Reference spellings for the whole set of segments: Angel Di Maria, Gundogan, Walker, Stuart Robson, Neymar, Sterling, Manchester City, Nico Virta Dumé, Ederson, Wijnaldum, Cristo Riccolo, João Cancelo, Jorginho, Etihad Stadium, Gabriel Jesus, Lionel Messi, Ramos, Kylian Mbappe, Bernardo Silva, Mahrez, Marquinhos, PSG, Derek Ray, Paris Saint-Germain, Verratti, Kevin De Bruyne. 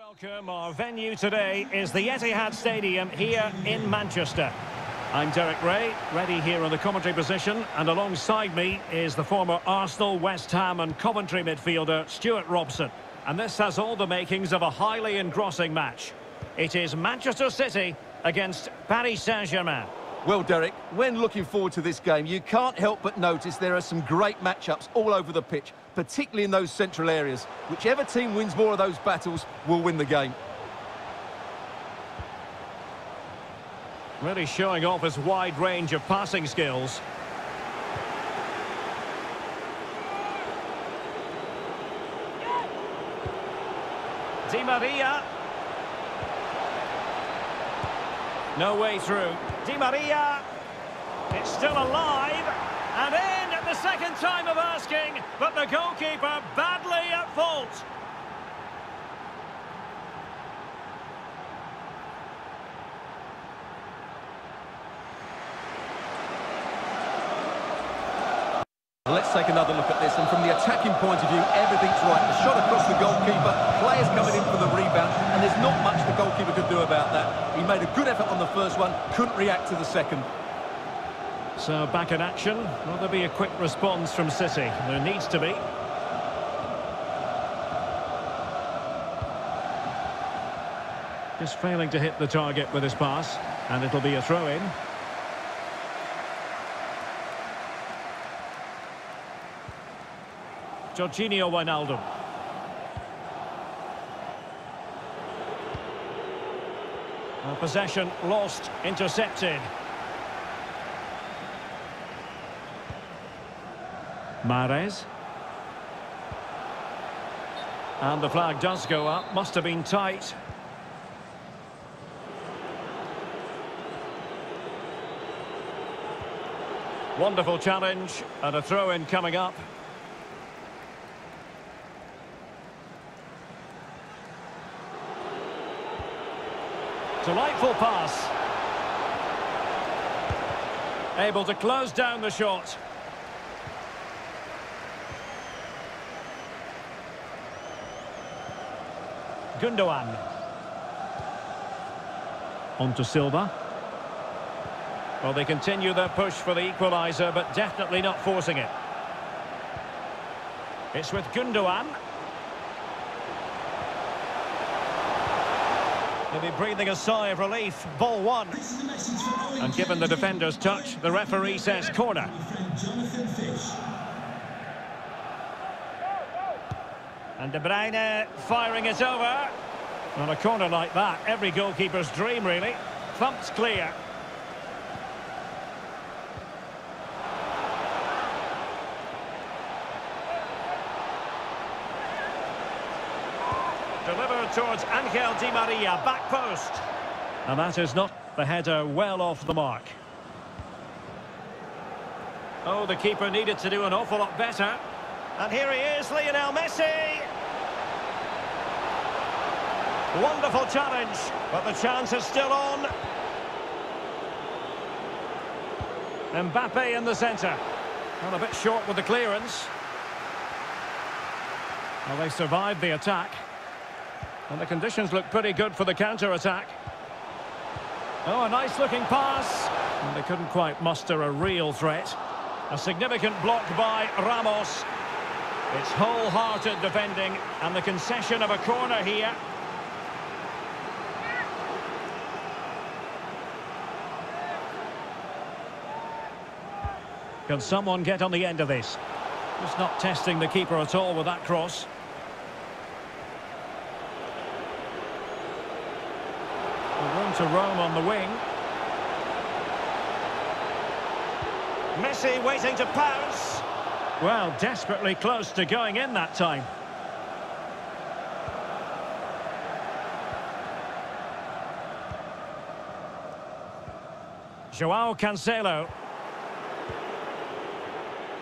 Welcome. Our venue today is the Etihad Stadium here in Manchester. I'm Derek Ray, ready here in the commentary position, and alongside me is the former Arsenal, West Ham and Coventry midfielder Stuart Robson. And this has all the makings of a highly engrossing match. It is Manchester City against Paris Saint-Germain. Well, Derek, when looking forward to this game, you can't help but notice there are some great matchups all over the pitch, particularly in those central areas. Whichever team wins more of those battles will win the game. Really showing off his wide range of passing skills. Di Maria. No way through. Di Maria. It's still alive. And in at the second time of asking, but the goalkeeper badly at fault. Let's take another look at this, and from the attacking point of view, everything's right. The shot across the goalkeeper, players coming in for the rebound, and there's not much the goalkeeper could do about that. He made a good effort on the first one, couldn't react to the second. So, back in action. Will there be a quick response from City? There needs to be. Just failing to hit the target with his pass, and it'll be a throw-in. Jorginho, Wijnaldum. A possession lost, intercepted. Mahrez. And the flag does go up, must have been tight. Wonderful challenge, and a throw-in coming up. Delightful pass. Able to close down the shot. Gundogan. On to Silva. Well, they continue their push for the equaliser, but definitely not forcing it. It's with Gundogan. He'll be breathing a sigh of relief. Ball one. And given the defender's touch, the referee says corner. And De Bruyne firing it over. On a corner like that, every goalkeeper's dream, really. Thumped clear. Delivered towards Angel Di Maria, back post. And that is not the header, well off the mark. Oh, the keeper needed to do an awful lot better. And here he is, Lionel Messi. Wonderful challenge, but the chance is still on. Mbappe in the centre. Well, a bit short with the clearance. Well, they survived the attack. And the conditions look pretty good for the counter-attack. Oh, a nice-looking pass. And they couldn't quite muster a real threat. A significant block by Ramos. It's wholehearted defending and the concession of a corner here. Can someone get on the end of this? Just not testing the keeper at all with that cross. Room to roam on the wing. Messi waiting to pounce. Well, desperately close to going in that time. João Cancelo.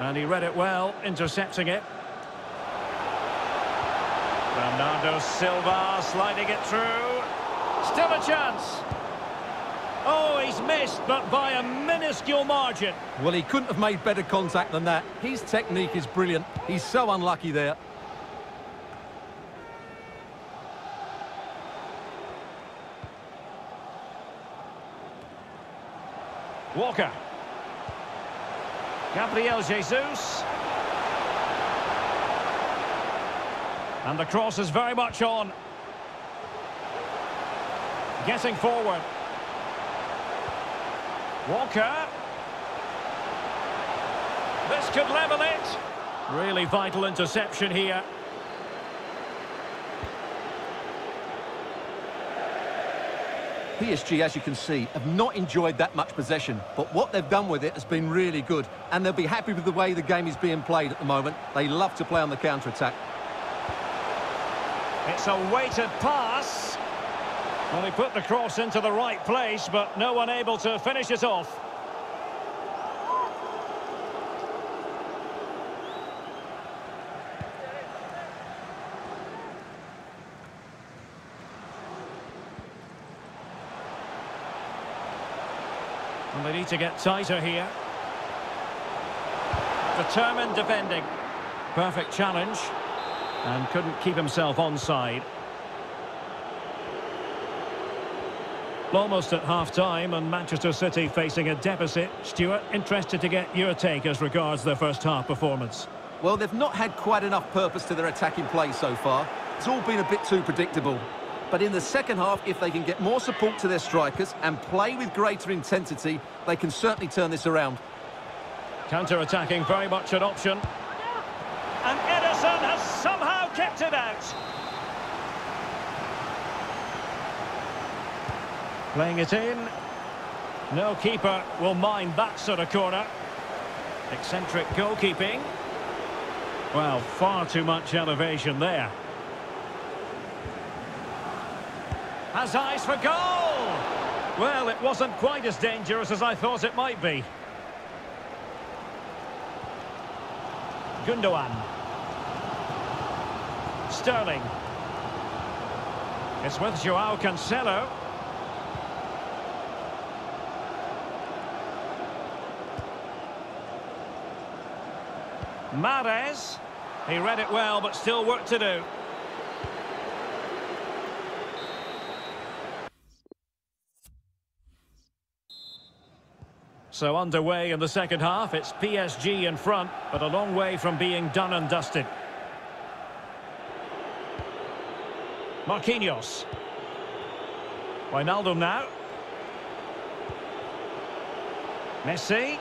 And he read it well, intercepting it. Bernardo Silva sliding it through. Still a chance. Oh, he's missed, but by a minuscule margin. Well, he couldn't have made better contact than that. His technique is brilliant. He's so unlucky there. Walker. Gabriel Jesus. And the cross is very much on. Getting forward. Walker. This could level it. Really vital interception here. PSG, as you can see, have not enjoyed that much possession, but what they've done with it has been really good, and they'll be happy with the way the game is being played at the moment. They love to play on the counter-attack. It's a weighted pass. Well, he put the cross into the right place, but no one able to finish it off. And they need to get tighter here. Determined defending. Perfect challenge. And couldn't keep himself onside. Almost at half-time, and Manchester City facing a deficit. Stuart, interested to get your take as regards their first-half performance. Well, they've not had quite enough purpose to their attacking play so far. It's all been a bit too predictable. But in the second half, if they can get more support to their strikers and play with greater intensity, they can certainly turn this around. Counter-attacking, very much an option. And Ederson has somehow kept it out. Playing it in. No keeper will mind that sort of corner. Eccentric goalkeeping. Well, far too much elevation there. Has eyes for goal! Well, it wasn't quite as dangerous as I thought it might be. Gundogan. Sterling. It's with João Cancelo. Mahrez. He read it well, but still work to do. So underway in the second half, it's PSG in front, but a long way from being done and dusted. Marquinhos. Wijnaldum now. Messi.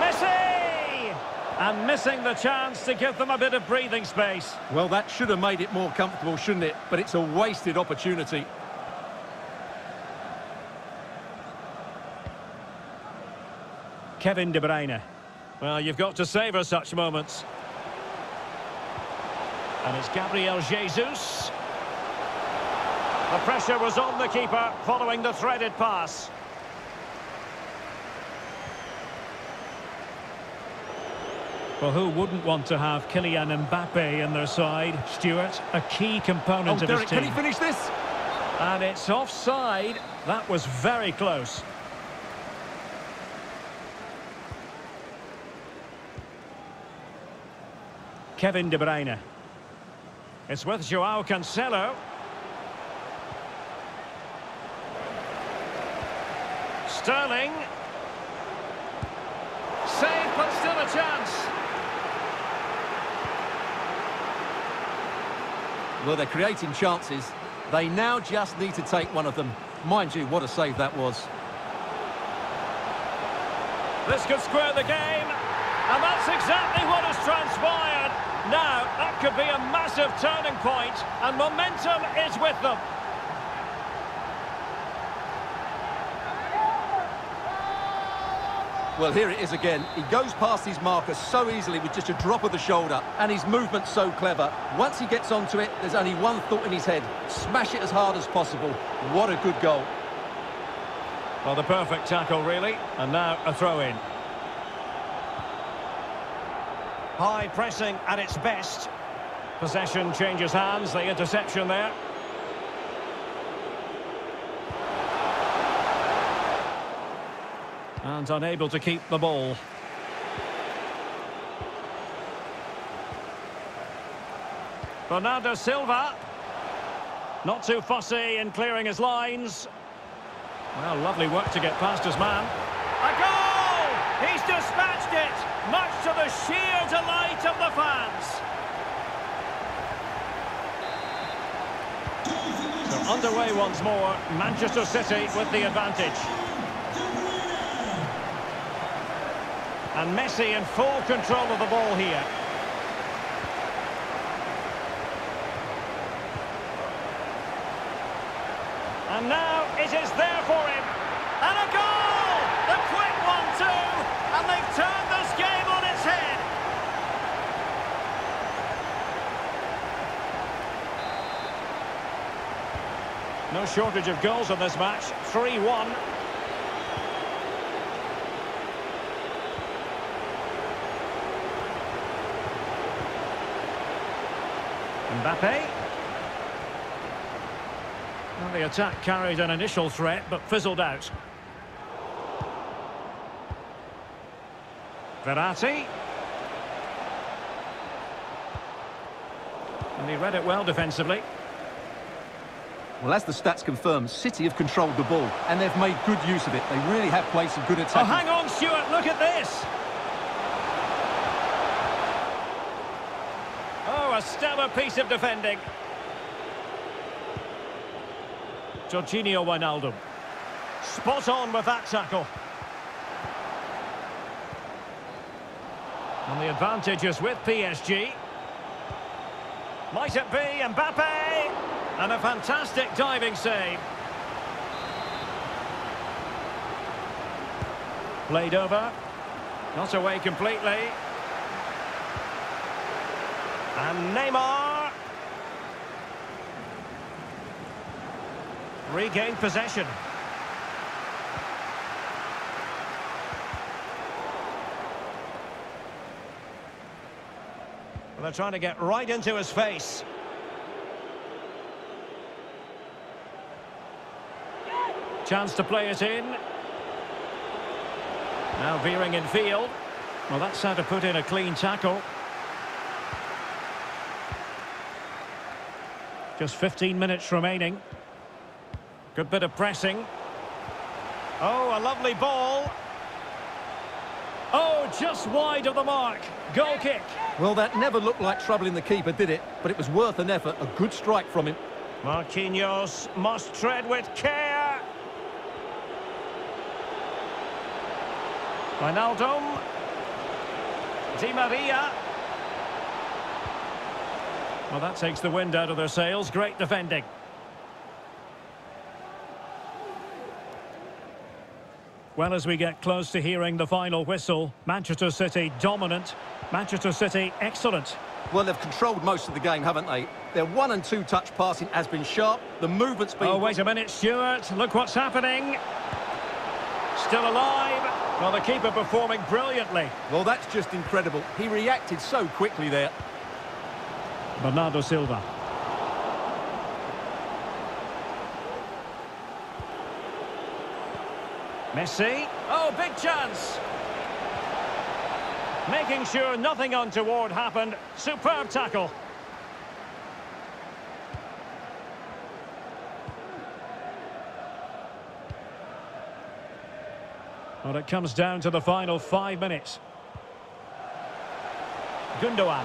Messi! And missing the chance to give them a bit of breathing space. Well, that should have made it more comfortable, shouldn't it? But it's a wasted opportunity. Kevin De Bruyne. Well, you've got to savour such moments. And it's Gabriel Jesus. The pressure was on the keeper following the threaded pass. Well, who wouldn't want to have Kylian Mbappe in their side? Stuart, a key component of his team. Derek, can he finish this? And it's offside. That was very close. Kevin De Bruyne. It's with João Cancelo. Sterling. Save, but still a chance. Well, they're creating chances. They now just need to take one of them. Mind you, what a save that was. This could square the game. And that's exactly what has transpired. Now, that could be a massive turning point, and momentum is with them. Well, here it is again. He goes past his marker so easily with just a drop of the shoulder, and his movement's so clever. Once he gets onto it, there's only one thought in his head. Smash it as hard as possible. What a good goal. Well, the perfect tackle, really. And now a throw-in. High pressing at its best. Possession changes hands, the interception there. And unable to keep the ball. Bernardo Silva. Not too fussy in clearing his lines. Well, lovely work to get past his man. A goal! He's dispatched it, much to the sheer delight of the fans. So underway once more, Manchester City with the advantage. And Messi in full control of the ball here. And now it is there for him. And a goal! The quick one too! And they've turned this game on its head. No shortage of goals in this match. 3-1. Mbappe. Well, the attack carried an initial threat, but fizzled out. Verratti. And he read it well defensively. Well, as the stats confirm, City have controlled the ball, and they've made good use of it. They really have played some good attacking. Oh, hang on, Stuart, look at this! Oh, a stellar piece of defending. Jorginho Wijnaldum. Spot on with that tackle. And the advantage is with PSG. Might it be Mbappe? And a fantastic diving save. Played over. Not away completely. And Neymar. Regain possession. Well, they're trying to get right into his face. Chance to play it in. Now veering in field. Well, that's how to put in a clean tackle. Just 15 minutes remaining. Good bit of pressing. Oh, a lovely ball. Oh, just wide of the mark. Goal kick. Well, that never looked like troubling the keeper, did it? But it was worth an effort. A good strike from him. Marquinhos must tread with care. Wijnaldum. Di Maria. Well, that takes the wind out of their sails. Great defending. Well, as we get close to hearing the final whistle, Manchester City dominant, Manchester City excellent. Well, they've controlled most of the game, haven't they? Their one and two touch passing has been sharp, the movement's been... Oh, wait a minute, Stuart, look what's happening. Still alive. Well, the keeper performing brilliantly. Well, that's just incredible. He reacted so quickly there. Bernardo Silva. Messi. Oh, big chance. Making sure nothing untoward happened. Superb tackle. Well, it comes down to the final 5 minutes. Gundogan.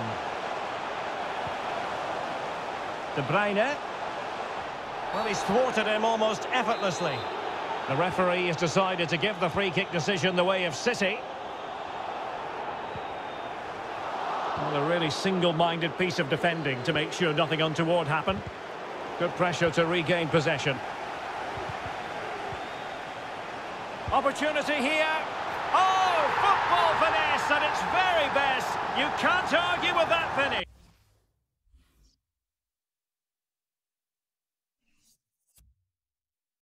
De Bruyne. Well, he's thwarted him almost effortlessly. The referee has decided to give the free-kick decision the way of City. Well, a really single-minded piece of defending to make sure nothing untoward happened. Good pressure to regain possession. Opportunity here. Oh, football finesse at its very best. You can't argue with that finish.